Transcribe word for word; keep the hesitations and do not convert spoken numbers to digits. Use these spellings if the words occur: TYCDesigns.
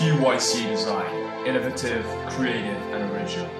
T Y C Design, innovative, creative, and original.